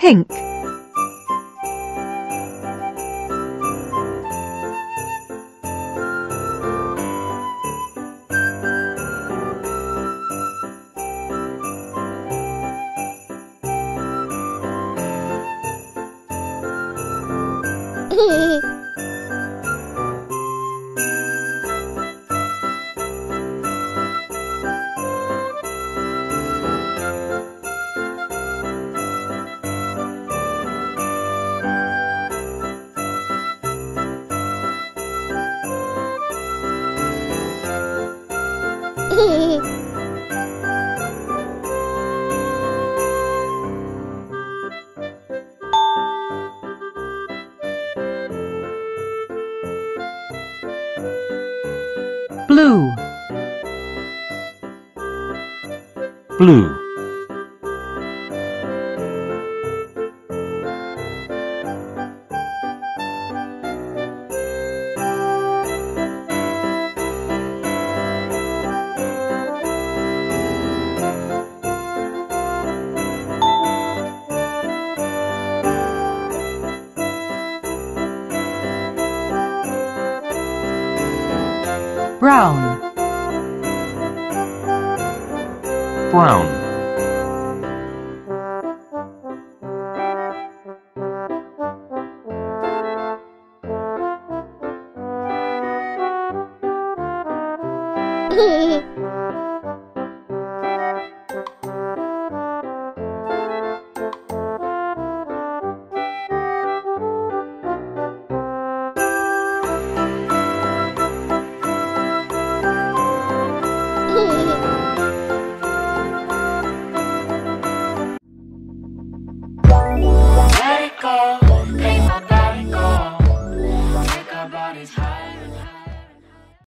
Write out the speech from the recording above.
Pink, blue, blue, brown, brown,